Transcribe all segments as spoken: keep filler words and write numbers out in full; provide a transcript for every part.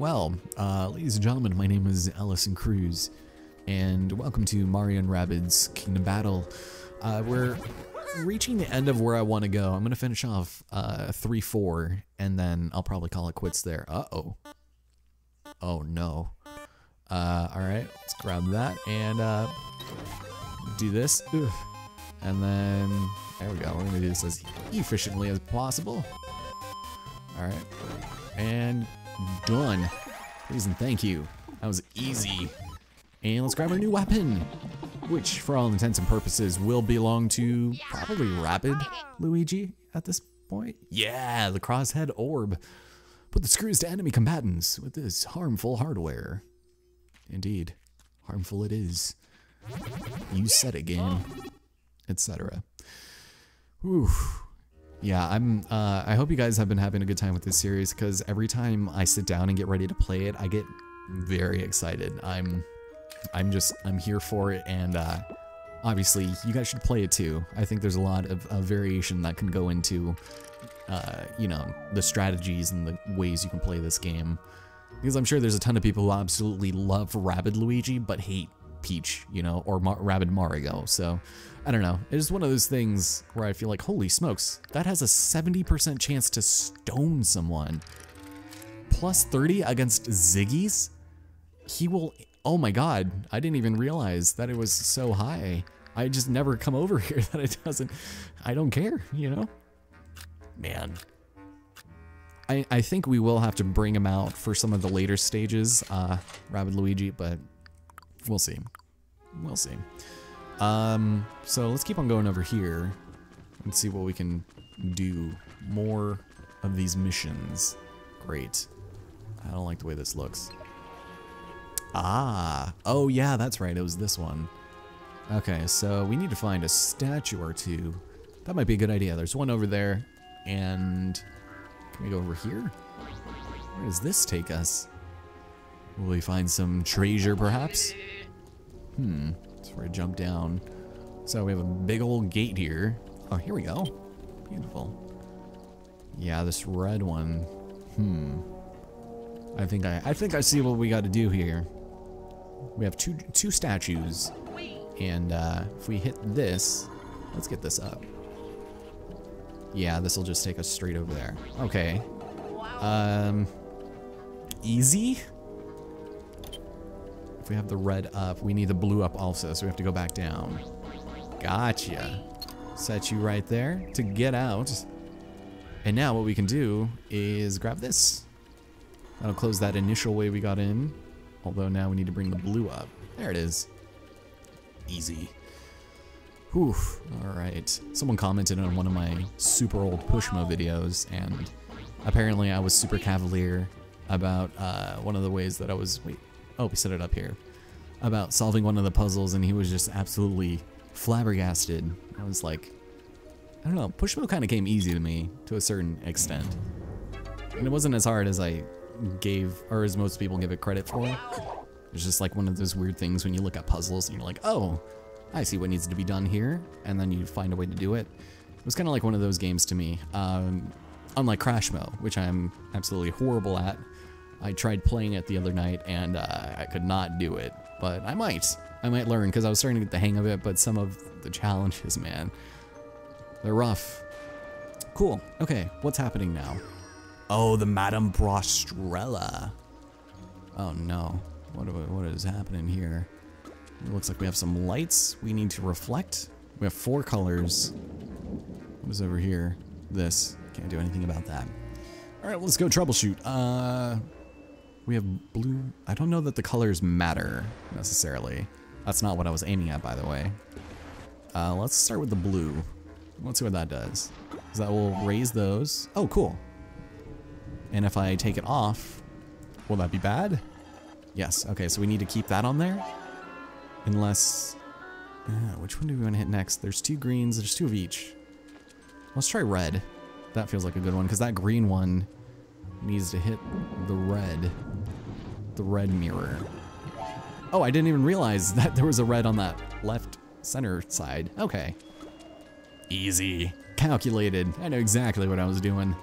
Well, uh, ladies and gentlemen, my name is Ellison Cruz, and welcome to Mario Rabbids Kingdom Battle. Uh, we're reaching the end of where I want to go. I'm going to finish off three four, uh, and then I'll probably call it quits there. Uh-oh. Oh, no. Uh, alright, let's grab that, and uh, do this. Oof. And then, there we go, we're going to do this as efficiently as possible. Alright, and done. Please and thank you. That was easy. And let's grab our new weapon, which for all intents and purposes will belong to probably Rabbid Luigi at this point. Yeah, the crosshead orb. Put the screws to enemy combatants with this harmful hardware. Indeed, harmful it is. You said it, game. Etc. Whew. Yeah, I'm, uh, I hope you guys have been having a good time with this series, because every time I sit down and get ready to play it, I get very excited. I'm, I'm just, I'm here for it, and uh, obviously, you guys should play it too. I think there's a lot of uh, variation that can go into, uh, you know, the strategies and the ways you can play this game. Because I'm sure there's a ton of people who absolutely love Rabbid Luigi, but hate Peach, you know, or Ma Rabbid Mario, so I don't know. It's one of those things where I feel like, holy smokes, that has a seventy percent chance to stone someone. Plus thirty against Ziggy's? He will, oh my god, I didn't even realize that it was so high. I just never come over here that it doesn't, I don't care, you know? Man. I, I think we will have to bring him out for some of the later stages, uh, Rabbid Luigi, but we'll see. We'll see. Um, so let's keep on going over here and see what we can do. More of these missions. Great. I don't like the way this looks. Ah. Oh, yeah, that's right. It was this one. Okay, so we need to find a statue or two. That might be a good idea. There's one over there. And can we go over here? Where does this take us? Will we find some treasure, perhaps? Hmm. So we're gonna jump down. So we have a big old gate here. Oh, here we go. Beautiful. Yeah, this red one. Hmm. I think I, I think I see what we got to do here. We have two two statues, and uh, if we hit this, let's get this up. Yeah, this will just take us straight over there. Okay. Um. Easy. We have the red up. We need the blue up also, so we have to go back down. Gotcha. Set you right there to get out. And now what we can do is grab this. That'll close that initial way we got in. Although now we need to bring the blue up. There it is. Easy. Whew. Alright. Someone commented on one of my super old Pushmo videos, and apparently I was super cavalier about uh, one of the ways that I was... Wait. Oh, we set it up here. About solving one of the puzzles, and he was just absolutely flabbergasted. I was like, I don't know, Pushmo kind of came easy to me to a certain extent. And it wasn't as hard as I gave, or as most people give it credit for. It's just like one of those weird things when you look at puzzles and you're like, oh, I see what needs to be done here. And then you find a way to do it. It was kind of like one of those games to me. Um, unlike Crashmo, which I'm absolutely horrible at. I tried playing it the other night, and uh, I could not do it, but I might. I might learn, because I was starting to get the hang of it, but some of the challenges, man, they're rough. Cool. Okay, what's happening now? Oh, the Madame Bwahstrella. Oh, no. What, we, what is happening here? It looks like we have some lights we need to reflect. We have four colors. What was over here? This. Can't do anything about that. All right, well, let's go troubleshoot. Uh... We have blue. I don't know that the colors matter necessarily. That's not what I was aiming at, by the way. Uh, let's start with the blue. Let's see what that does. So that will raise those. Oh, cool. And if I take it off, will that be bad? Yes. Okay, so we need to keep that on there. Unless... Uh, which one do we want to hit next? There's two greens. There's two of each. Let's try red. That feels like a good one, because that green one needs to hit the red. The red mirror. Oh, I didn't even realize that there was a red on that left center side. Okay. Easy. Calculated. I know exactly what I was doing.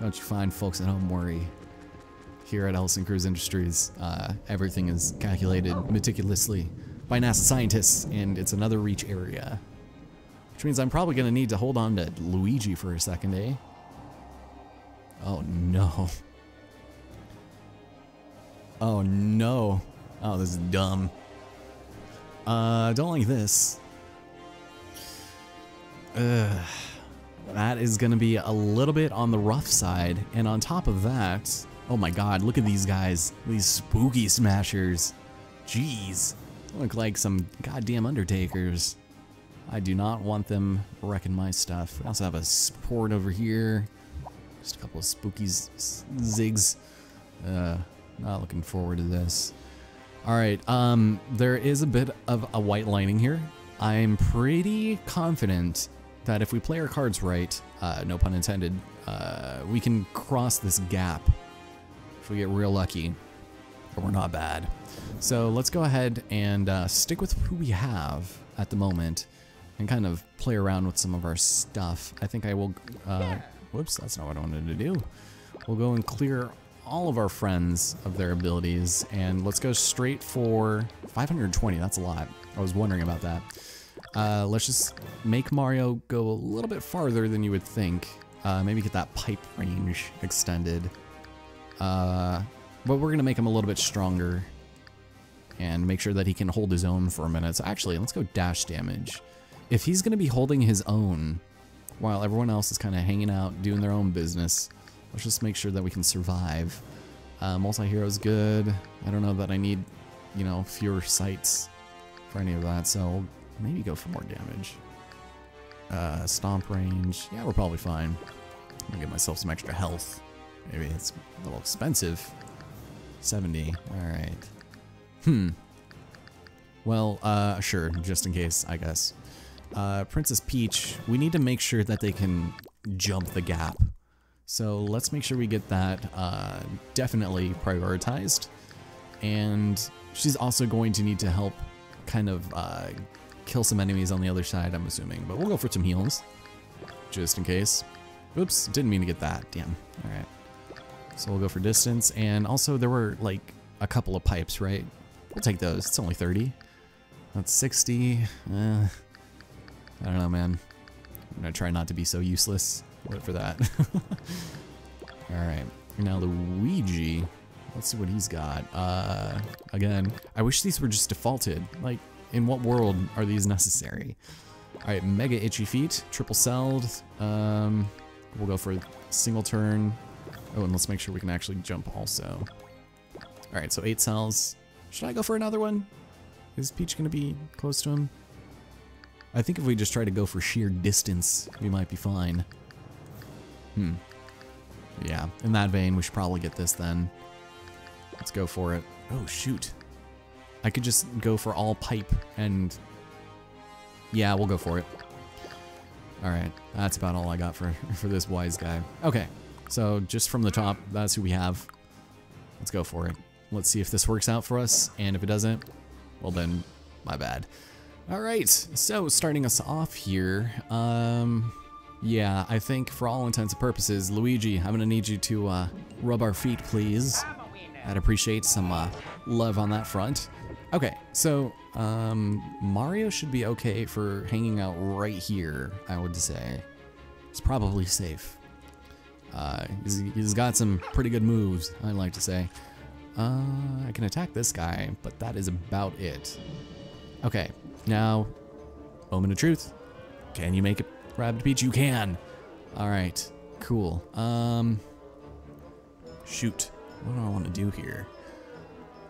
Don't you fine folks at home worry. here at Ellison Cruz Industries. Uh, everything is calculated meticulously by NASA scientists, and it's another reach area. Which means I'm probably going to need to hold on to Luigi for a second, eh? Oh, no. Oh, no. Oh, this is dumb. Uh, don't like this. Ugh. That is going to be a little bit on the rough side, and on top of that, oh my god, look at these guys, these spooky smashers. Jeez, look like some goddamn undertakers. I do not want them wrecking my stuff. I also have a support over here, just a couple of spooky zigs. Uh, not looking forward to this. All right, um, there is a bit of a white lining here. I'm pretty confident that if we play our cards right, uh, no pun intended, uh, we can cross this gap if we get real lucky, but we're not bad. So let's go ahead and uh, stick with who we have at the moment and kind of play around with some of our stuff. I think I will, uh, whoops, that's not what I wanted to do. We'll go and clear all of our friends of their abilities, and let's go straight for five hundred twenty, that's a lot. I was wondering about that. Uh, let's just make Mario go a little bit farther than you would think. Uh, maybe get that pipe range extended. Uh, but we're going to make him a little bit stronger and make sure that he can hold his own for a minute. So actually, let's go dash damage. If he's going to be holding his own while everyone else is kind of hanging out, doing their own business, let's just make sure that we can survive. Uh, multi-hero is good. I don't know that I need, you know, fewer sights for any of that, so maybe go for more damage. Uh, stomp range. Yeah, we're probably fine. I'm gonna get myself some extra health. Maybe it's a little expensive. seventy. Alright. Hmm. Well, uh, sure. Just in case, I guess. Uh, Princess Peach. We need to make sure that they can jump the gap. So let's make sure we get that uh, definitely prioritized. And she's also going to need to help kind of... Uh, kill some enemies on the other side, I'm assuming. But we'll go for some heals, just in case. Oops, didn't mean to get that, damn. All right, so we'll go for distance. And also there were like a couple of pipes, right? We'll take those, it's only thirty. That's sixty, uh, I don't know, man. I'm gonna try not to be so useless. Wait for that. All right, now Luigi. Let's see what he's got. Uh, again, I wish these were just defaulted. Like, in what world are these necessary? All right, mega itchy feet, triple celled. Um, we'll go for a single turn. Oh, and let's make sure we can actually jump also. All right, so eight cells. Should I go for another one? Is Peach gonna be close to him? I think if we just try to go for sheer distance, we might be fine. Hmm. Yeah, in that vein, we should probably get this then. Let's go for it. Oh, shoot. I could just go for all pipe and... Yeah, we'll go for it. Alright, that's about all I got for, for this wise guy. Okay, so just from the top, that's who we have. Let's go for it. Let's see if this works out for us, and if it doesn't, well then, my bad. Alright, so starting us off here, um... yeah, I think for all intents and purposes, Luigi, I'm gonna need you to uh, rub our feet, please. I'd appreciate some uh, love on that front. Okay, so um, Mario should be okay for hanging out right here, I would say. It's probably safe. Uh, he's, he's got some pretty good moves, I'd like to say. Uh, I can attack this guy, but that is about it. Okay, now, moment of truth. Can you make it, Rabbid Peach? You can! Alright, cool. Um, shoot, what do I want to do here?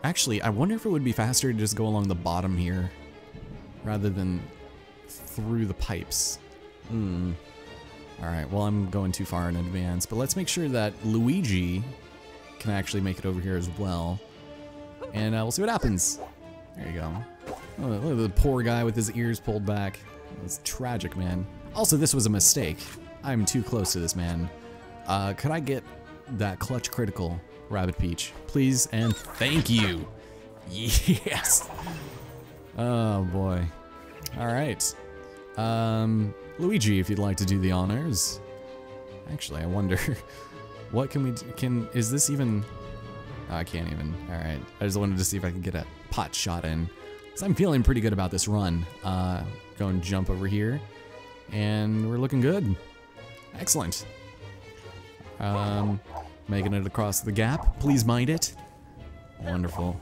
Actually, I wonder if it would be faster to just go along the bottom here rather than through the pipes. Hmm. All right, well, I'm going too far in advance, but let's make sure that Luigi can actually make it over here as well. And uh, we'll see what happens. There you go. Oh, look at the poor guy with his ears pulled back. It's tragic, man. Also, this was a mistake. I'm too close to this man. Uh, could I get that clutch critical? Rabbid Peach, please and thank you. Yes. Oh boy. All right. Um, Luigi, if you'd like to do the honors. Actually, I wonder what can we do? Can is this even? Oh, I can't even. All right. I just wanted to see if I can get a pot shot in. So I'm feeling pretty good about this run. Uh, go and jump over here. And we're looking good. Excellent. Um, making it across the gap. Please mind it. Wonderful.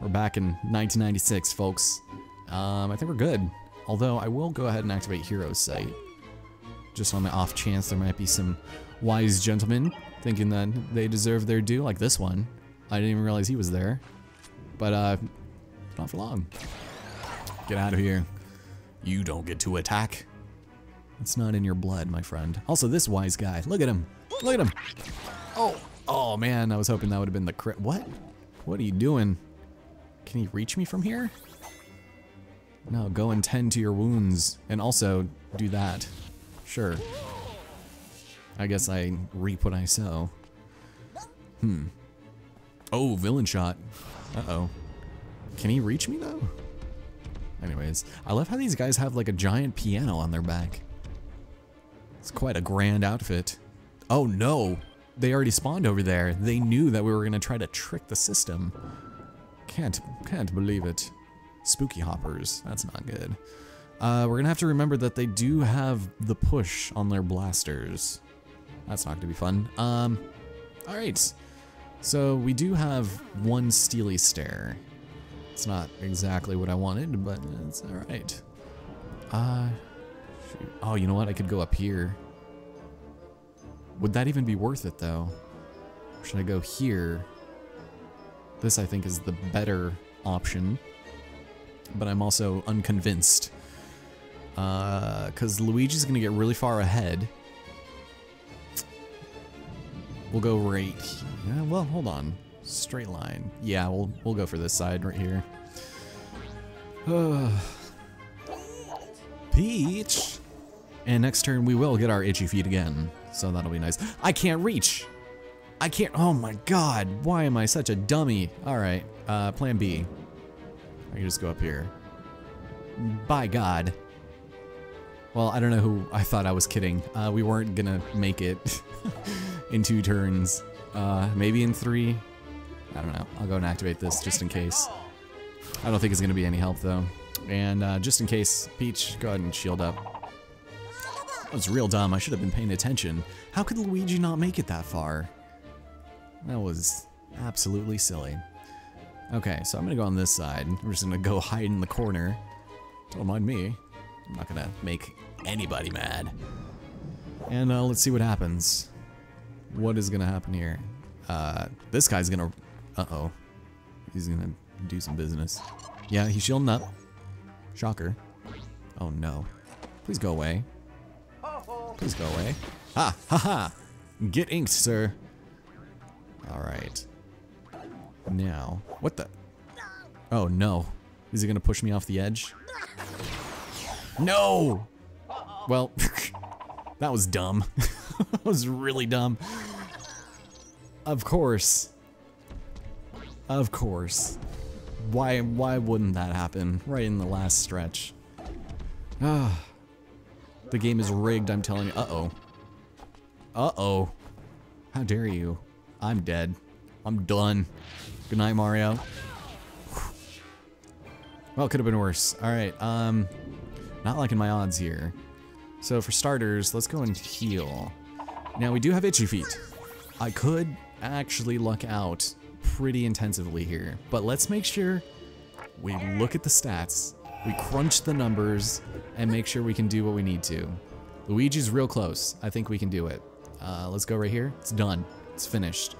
We're back in nineteen ninety-six, folks. Um, I think we're good. Although, I will go ahead and activate Hero's Sight. Just on the off chance there might be some wise gentlemen thinking that they deserve their due, like this one. I didn't even realize he was there. But, uh, not for long. Get out of here. You don't get to attack. It's not in your blood, my friend. Also, this wise guy. Look at him. Look at him. Oh, oh man, I was hoping that would have been the crit. What? What are you doing? Can he reach me from here? No, go and tend to your wounds. And also, do that. Sure. I guess I reap what I sow. Hmm. Oh, villain shot. Uh-oh. Can he reach me, though? Anyways, I love how these guys have, like, a giant piano on their back. It's quite a grand outfit. Oh, no! They already spawned over there. They knew that we were gonna try to trick the system. Can't, can't believe it. Spooky hoppers. That's not good. Uh, we're gonna have to remember that they do have the push on their blasters. That's not gonna be fun. Um, alright. So we do have one steely stare. It's not exactly what I wanted, but it's alright. Uh, shoot. Oh, you know what? I could go up here. Would that even be worth it, though? Or should I go here? This, I think, is the better option. But I'm also unconvinced. Uh, because Luigi's gonna get really far ahead. We'll go right. Yeah, well, hold on. Straight line. Yeah, we'll we'll go for this side right here. Uh, Peach. And next turn we will get our itchy feet again, so that'll be nice. I can't reach. I can't. Oh my God! Why am I such a dummy? All right. Uh, plan B. I can just go up here. By God. Well, I don't know who I thought I was kidding. Uh, we weren't gonna make it in two turns. Uh, maybe in three. I don't know. I'll go and activate this just in case. I don't think it's gonna be any help though. And uh, just in case, Peach, go ahead and shield up. That was real dumb. I should have been paying attention. How could Luigi not make it that far? That was absolutely silly. Okay, so I'm gonna go on this side. We're just gonna go hide in the corner. Don't mind me. I'm not gonna make anybody mad. And uh, let's see what happens. What is gonna happen here? Uh, this guy's gonna... Uh-oh. He's gonna do some business. Yeah, he's shielding up. Shocker. Oh no. Please go away. Please go away. Ha! Ha ha! Get inked, sir! Alright. Now, what the? Oh no. Is he gonna push me off the edge? No! Well, that was dumb. That was really dumb. Of course. Of course. Why why wouldn't that happen right in the last stretch? Ah. The game is rigged, I'm telling you. Uh-oh. Uh-oh. How dare you? I'm dead. I'm done. Good night, Mario. Well, it could have been worse. Alright, um... not liking my odds here. So for starters, let's go and heal. Now we do have itchy feet. I could actually luck out pretty intensively here, but let's make sure we look at the stats, we crunch the numbers, and make sure we can do what we need to. Luigi's real close. I think we can do it. Uh, let's go right here. It's done. It's finished.